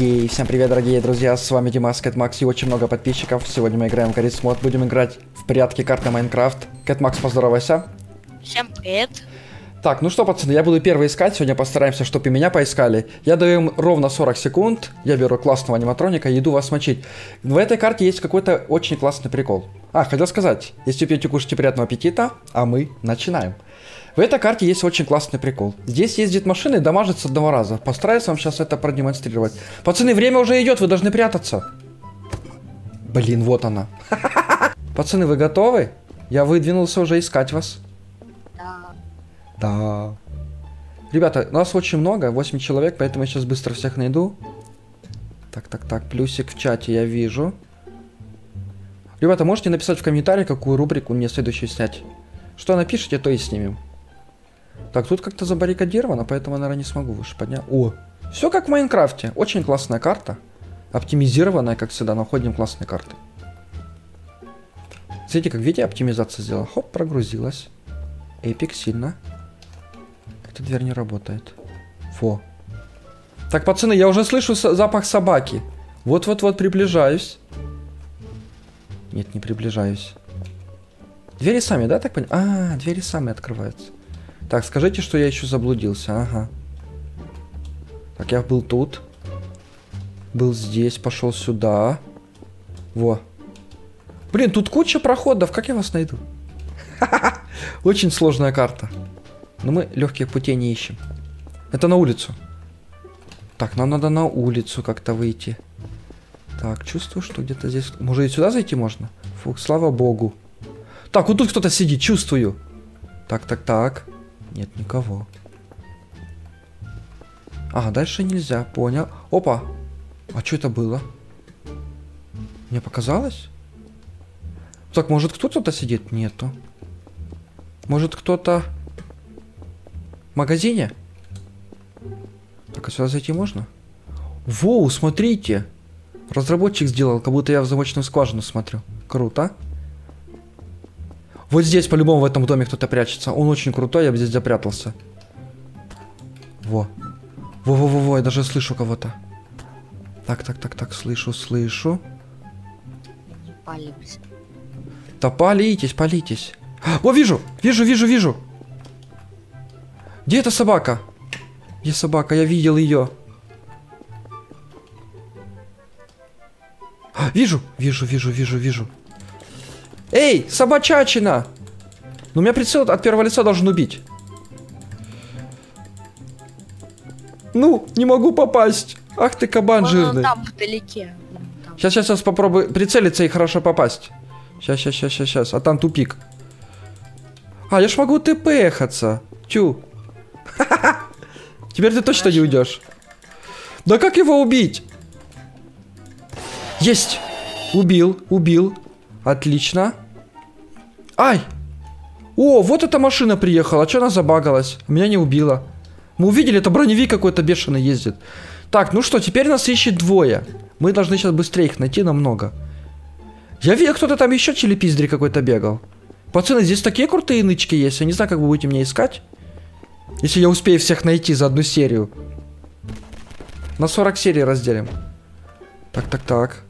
Ей, всем привет, дорогие друзья, с вами Димас, Кэт Макс и очень много подписчиков. Сегодня мы играем в Garry's Mod, будем играть в прятки карты Майнкрафт. Кэт Макс, поздоровайся. Всем привет. Так, ну что, пацаны, я буду первый искать, сегодня постараемся, чтобы и меня поискали. Я даю им ровно 40 секунд, я беру классного аниматроника и иду вас мочить. В этой карте есть какой-то очень классный прикол. А, хотел сказать, если пьете, кушайте, приятного аппетита, а мы начинаем. В этой карте есть очень классный прикол. Здесь ездит машина и дамажит с одного раза. Постараюсь вам сейчас это продемонстрировать. Пацаны, время уже идет, вы должны прятаться. Блин, вот она. Пацаны, вы готовы? Я выдвинулся уже искать вас. Да. Да. Ребята, нас очень много, 8 человек, поэтому я сейчас быстро всех найду. Так, плюсик в чате я вижу. Ребята, можете написать в комментарии, какую рубрику мне следующую снять. Что напишите, то и снимем. Так, тут как-то забаррикадировано, поэтому, наверное, не смогу выше поднять. О, все как в Майнкрафте. Очень классная карта. Оптимизированная, как всегда, находим классные карты. Смотрите, как видите, оптимизация сделала. Хоп, прогрузилась. Эпик сильно. Эта дверь не работает. Фо. Так, пацаны, я уже слышу запах собаки. Вот-вот-вот приближаюсь. Нет, не приближаюсь. Двери сами, да, так понимаю? А, двери сами открываются. Так, скажите, что я еще заблудился. Ага. Так, я был тут. Был здесь, пошел сюда. Во. Блин, тут куча проходов. Как я вас найду? Очень сложная карта. Но мы легких путей не ищем. Это на улицу. Так, нам надо на улицу как-то выйти. Так, чувствую, что где-то здесь... Может, и сюда зайти можно? Фух, слава богу. Так, вот тут кто-то сидит, чувствую. Так. Нет никого. А, дальше нельзя, понял. Опа! А что это было? Мне показалось? Так, может кто-то сидит? Нету. Может кто-то... В магазине? Так, а сюда зайти можно? Воу, смотрите! Разработчик сделал, как будто я в замочную скважину смотрю. Круто. Вот здесь, по-любому, в этом доме кто-то прячется. Он очень крутой, я бы здесь запрятался. Во. Во-во-во-во, я даже слышу кого-то. Так, слышу. Палимся. Да палитесь. О, вижу. Где эта собака? Где собака? Я видел ее. Вижу. Эй, собачачина! Ну, меня прицел от первого лица должен убить. Ну, не могу попасть. Ах ты, кабан жирный. Там вдалеке. Сейчас, попробую прицелиться и хорошо попасть. Сейчас. А там тупик. А, я ж могу тпхаться. Тю. Теперь ты точно не уйдешь. Да как его убить? Есть. Убил. Отлично. Ай! О, вот эта машина приехала. А что она забагалась? Меня не убила. Мы увидели, это броневик какой-то бешеный ездит. Так, ну что, теперь нас ищет двое. Мы должны сейчас быстрее их найти намного. Я видел, кто-то там еще челепиздри какой-то бегал. Пацаны, здесь такие крутые нычки есть. Я не знаю, как вы будете меня искать. Если я успею всех найти за одну серию. На 40 серий разделим. Так.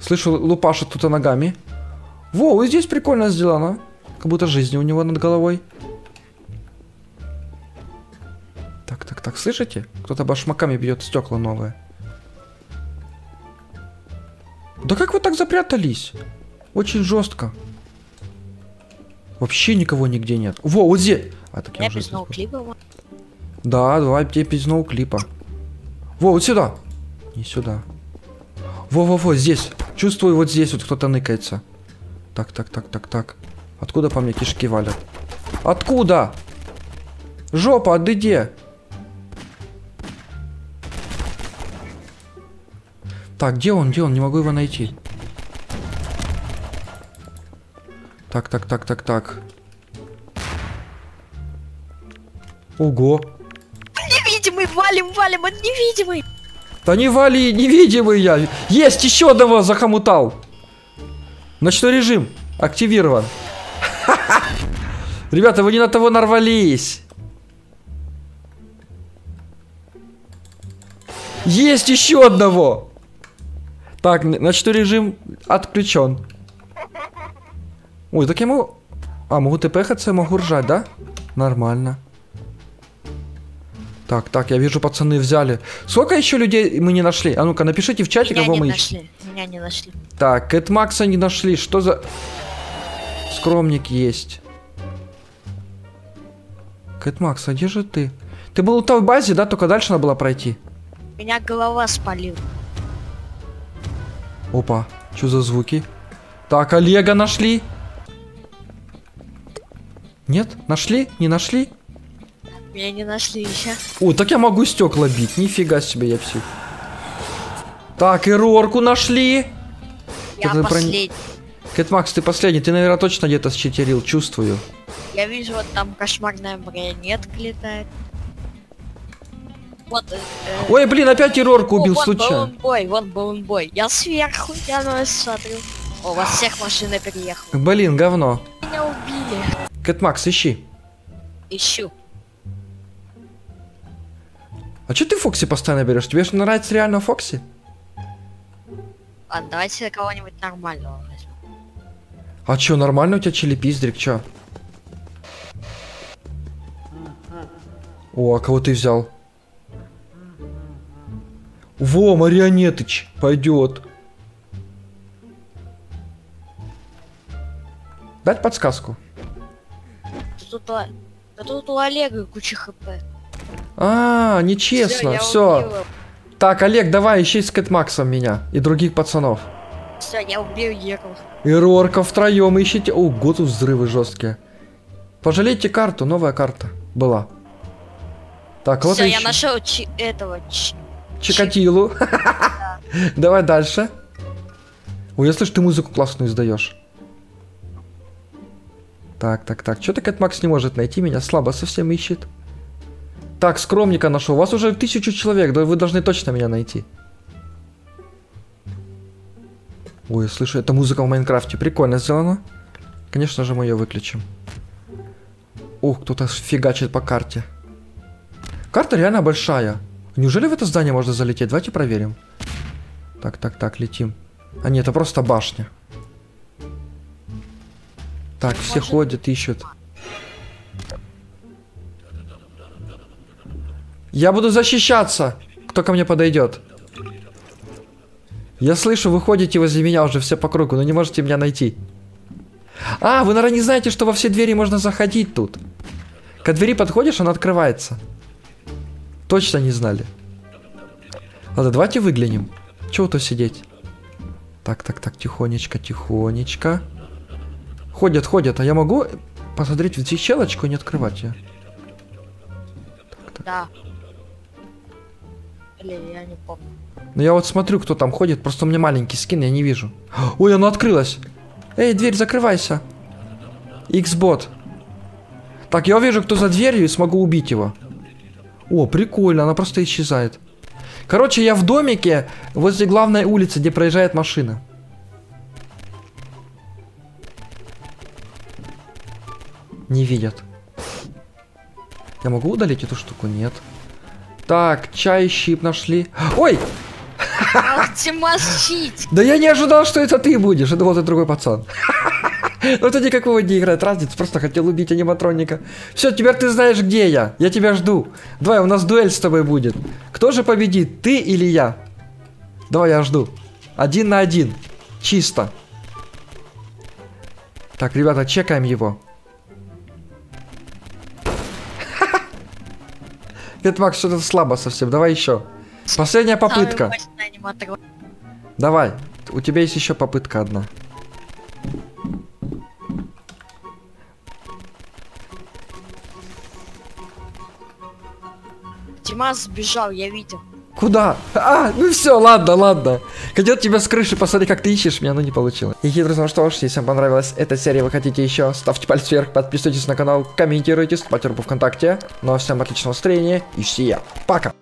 Слышу, лупашит кто-то ногами. Воу, и здесь прикольно сделано. Как будто жизнь у него над головой. Так, слышите? Кто-то башмаками бьет стекла новые. Да как вы так запрятались? Очень жестко. Вообще никого нигде нет. Воу, вот здесь. А, так я уже без ноуклипа. Да, давай без ноуклипа. Воу, вот сюда. Не сюда. Во-во-во, здесь. Чувствую, вот здесь вот кто-то ныкается. Так. Откуда по мне кишки валят? Откуда? Жопа, отдыди. Так, где он? Не могу его найти. Так. Ого. Невидимый, валим, он невидимый. Да не вали, невидимый я. Есть, еще одного захомутал. Ночной режим активирован. Ребята, вы не на того нарвались. Есть еще одного. Так, значит, режим отключен. Ой, так я могу... А, могу тпхаться, могу ржать, да? Нормально. Так, я вижу, пацаны взяли. Сколько еще людей мы не нашли? А ну-ка, напишите в чате, кого мы ищем. Меня не нашли. Так, Кэт Макса не нашли. Что за... Скромник есть. Кэт Макс, а где же ты? Ты был в той базе, да? Только дальше надо было пройти. Меня голова спалила. Опа, что за звуки? Так, Олега нашли. Нет? Нашли? Не нашли? Меня не нашли еще. О, так я могу стекла бить. Нифига себе, я псих. Так, и Рорку нашли. Я последний. Кэт Макс, ты последний. Ты, наверное, точно где-то считерил. Чувствую. Я вижу, вот там кошмарная марионетка летает. Вот, ой, блин, опять и Рорку убил случайно. Вон балунбой. Я сверху, я на вас смотрю. О, вас всех машина переехала. Блин, говно. Меня убили. Кэт Макс, ищи. Ищу. А что ты Фокси постоянно берешь? Тебе же нравится реально Фокси? Ладно, давайте кого-нибудь нормального возьмем. А чё, нормально у тебя чили-пиздрик, чё? О, а кого ты взял? Во, Марионетыч, пойдет. Дать подсказку. Тут у Олега куча хп. А, нечестно, все. Так, Олег, давай, ищи с Кэт Максом меня и других пацанов. Все, я убил Еров. И Рорка втроем ищите. Ого, тут взрывы жесткие. Пожалейте карту, новая карта была. Так, вот. Все, я нашел этого Чикатилу. Давай дальше. Ой, я слышу, ты музыку классную издаешь. Так. Че-то Кэт Макс не может найти меня, слабо совсем ищет. Так, скромника нашел. У вас уже 1000 человек, да вы должны точно меня найти. Ой, я слышу, это музыка в Майнкрафте. Прикольно сделано. Конечно же, мы ее выключим. Ух, кто-то фигачит по карте. Карта реально большая. Неужели в это здание можно залететь? Давайте проверим. Так, летим. А нет, это просто башня. Так, все ходят, ищут. Я буду защищаться, кто ко мне подойдет. Я слышу, вы ходите возле меня уже все по кругу, но не можете меня найти. А, вы, наверное, не знаете, что во все двери можно заходить тут. К двери подходишь, она открывается. Точно не знали. Ладно, давайте выглянем. Чего тут сидеть? Так, тихонечко. Ходят. А я могу посмотреть в щелочку и не открывать ее? Да. Я не помню. Ну я вот смотрю, кто там ходит, просто у меня маленький скин, я не вижу. Ой, она открылась. Эй, дверь, закрывайся. X-Bot. Так, я увижу, кто за дверью, и смогу убить его. О, прикольно, она просто исчезает. Короче, я в домике возле главной улицы, где проезжает машина. Не видят. Я могу удалить эту штуку? Нет. Так, чай, щип нашли. Ой! Ах, тимощить! Да я не ожидал, что это ты будешь. Это вот и другой пацан. Вот это никакого не играет разница. Просто хотел убить аниматроника. Все, теперь ты знаешь, где я. Я тебя жду. Давай, у нас дуэль с тобой будет. Кто же победит, ты или я? Давай, я жду. 1 на 1. Чисто. Так, ребята, чекаем его. Кэт Макс, что-то слабо совсем. Давай еще. Последняя попытка. Давай. У тебя есть еще попытка одна. Димас сбежал, я видел. Куда? А, ну все, ладно. Хотел тебя с крыши, посмотри, как ты ищешь меня, но не получилось. И, друзья, ну что ж, если вам понравилась эта серия, вы хотите еще, ставьте палец вверх, подписывайтесь на канал, комментируйте, ставьте руку ВКонтакте. Ну а всем отличного настроения и все, пока!